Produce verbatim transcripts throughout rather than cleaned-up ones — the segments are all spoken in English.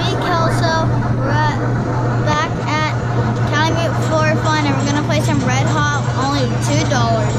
me, Kelso. We're at, back at County Mute for fun, and we're gonna play some Red Hot, only two dollars.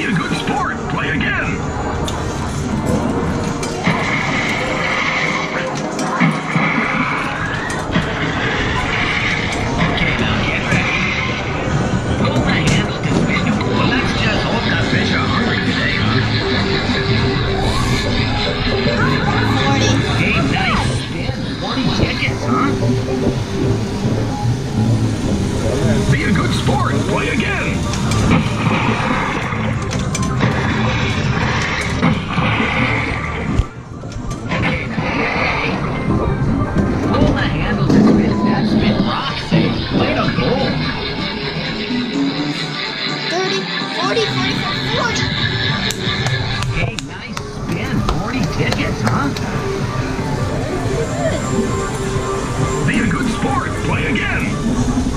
Be a good sport. Play again.